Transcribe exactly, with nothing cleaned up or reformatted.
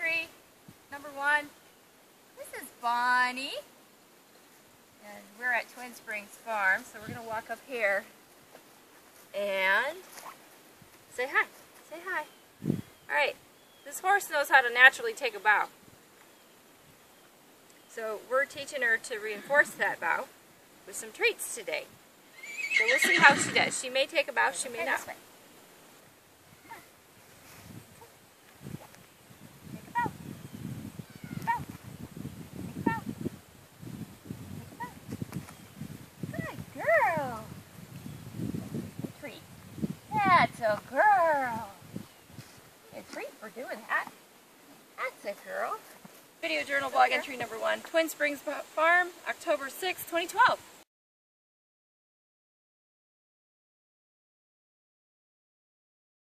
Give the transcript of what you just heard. Tree number one. This is Bonnie, and we're at Twin Springs Farm, so we're going to walk up here and say hi. Say hi. Alright, this horse knows how to naturally take a bow. So we're teaching her to reinforce that bow with some treats today. So we'll see how she does. She may take a bow, she may not. That's a girl. A treat for doing that. That's a girl. Video journal blog entry number one. Twin Springs Farm, October sixth, twenty twelve.